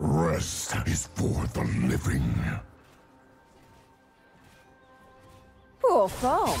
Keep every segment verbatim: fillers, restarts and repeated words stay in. Rest is for the living. Poor form.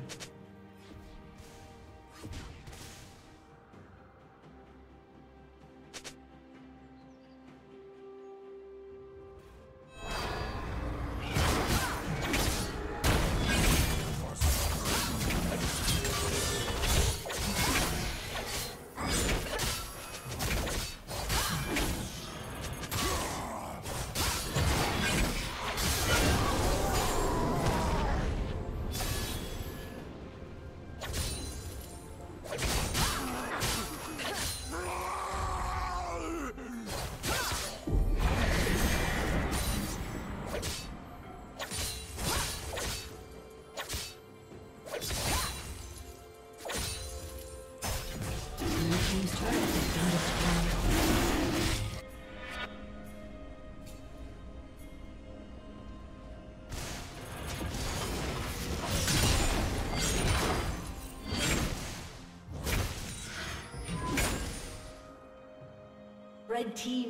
Red team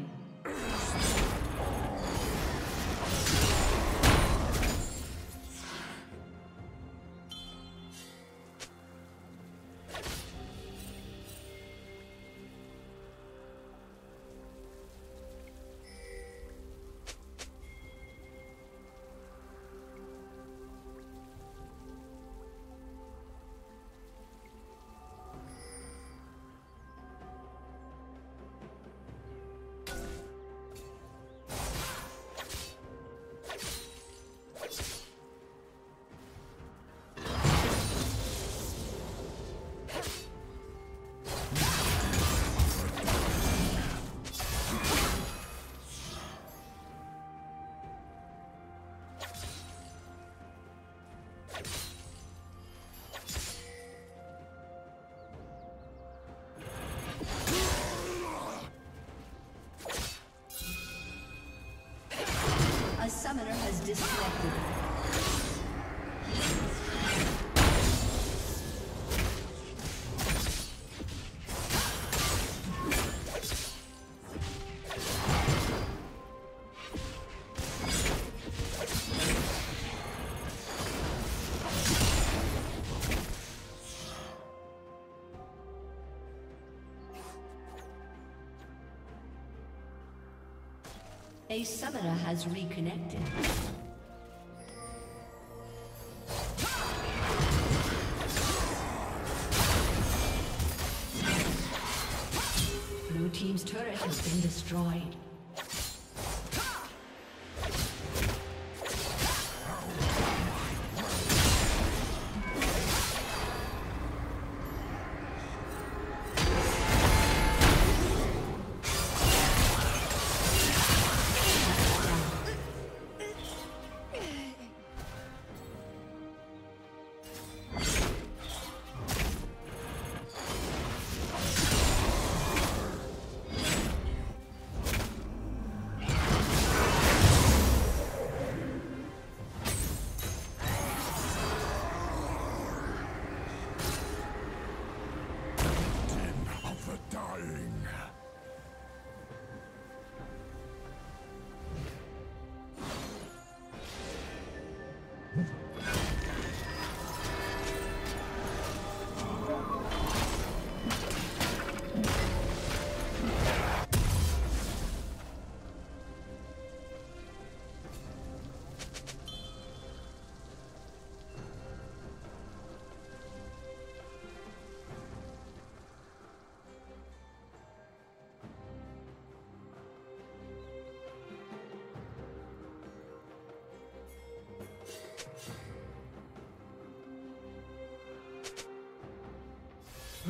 Summoner has disconnected. A summoner has reconnected. Blue team's turret has been destroyed.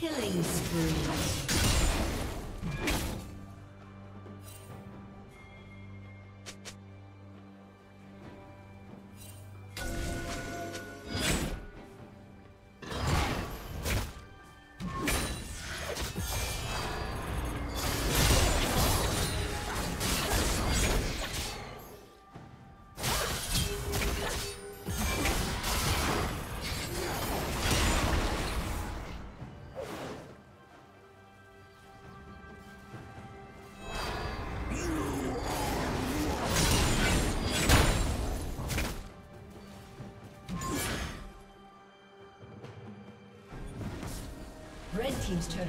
Killing spree. Red team's turret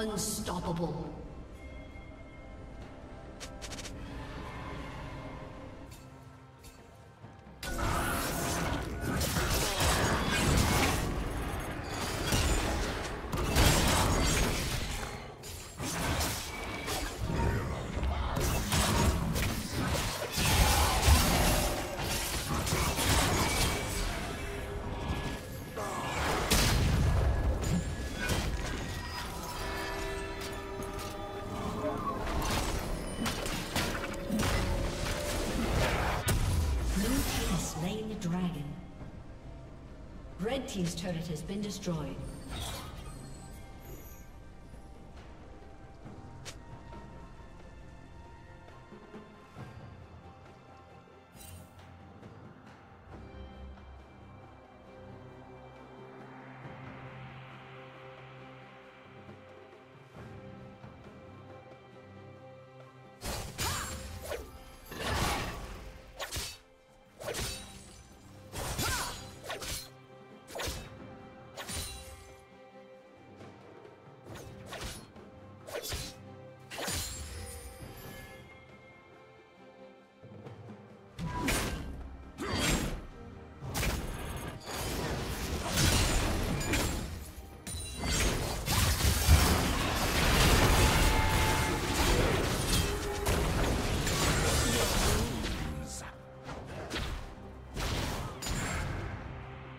Unstoppable. Red team's turret has been destroyed.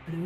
Blue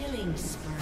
Killing spree.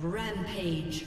Rampage.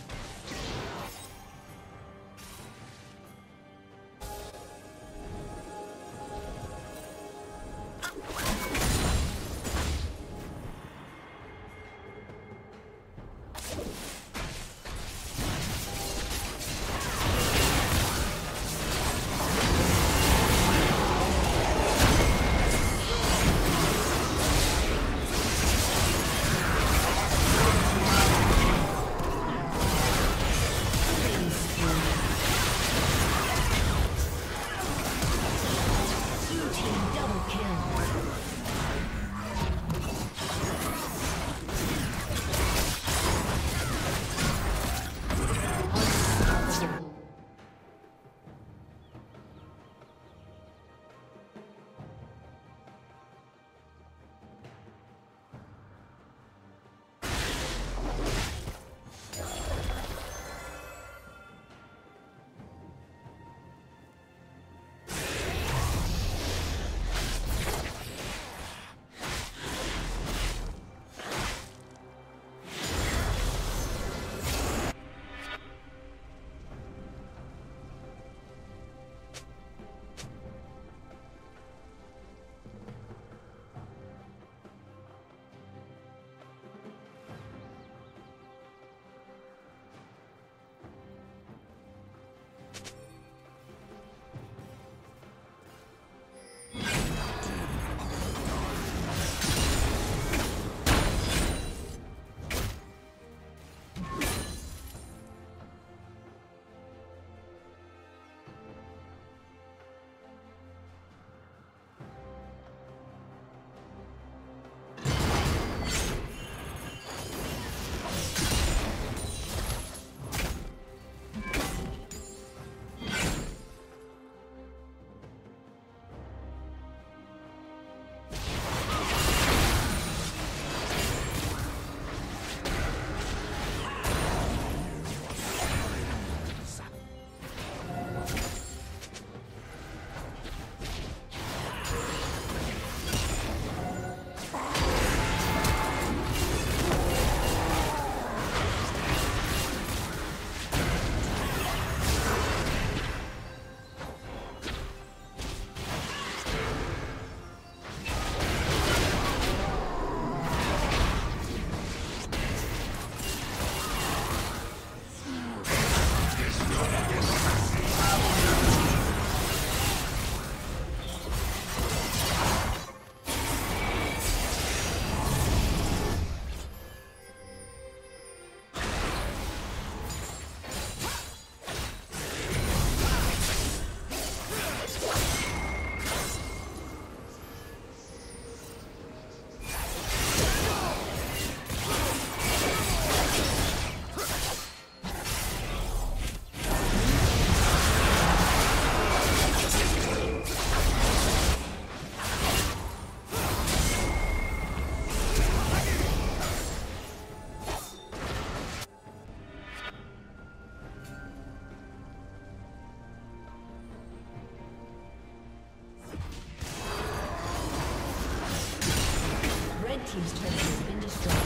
team's turret has been destroyed.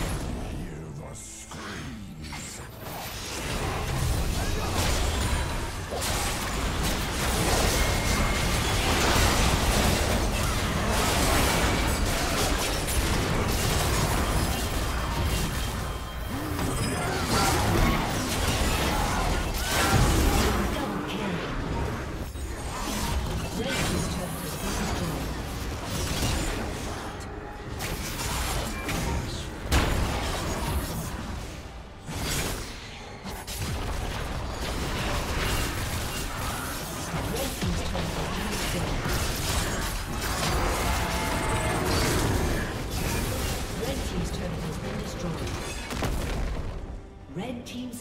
Hear the screams.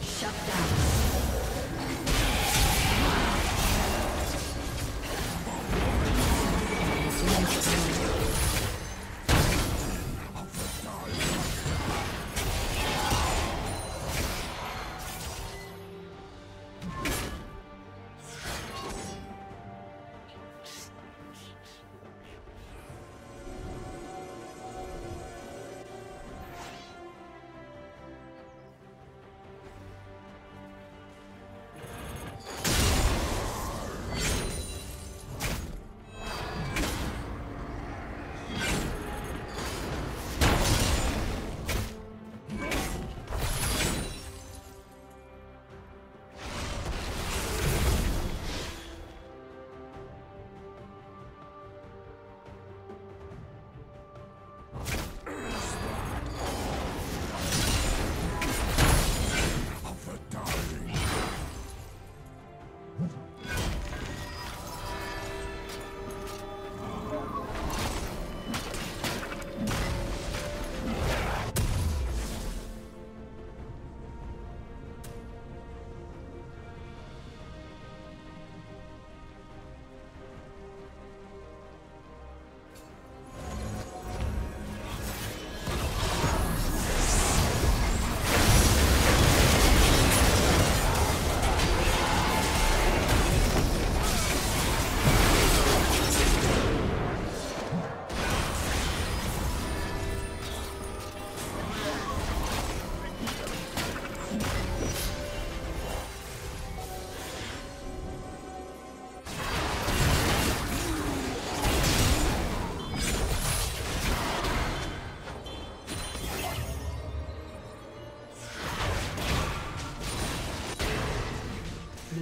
Shut down.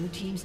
Blue team's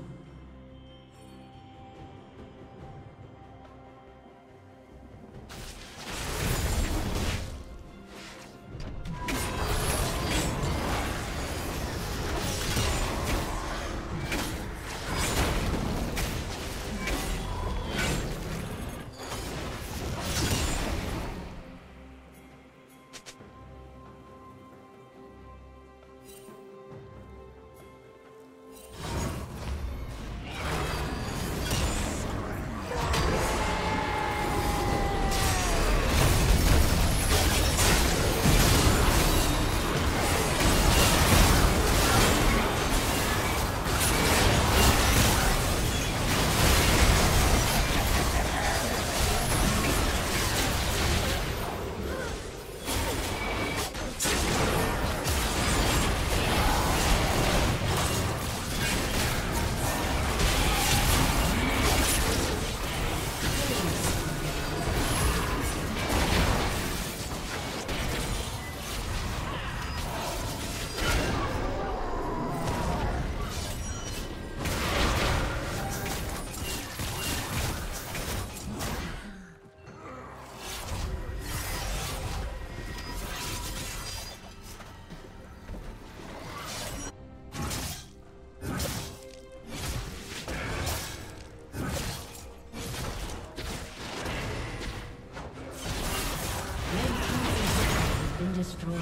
Destroyed.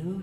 Blue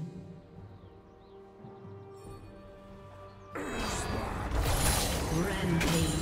Rampage.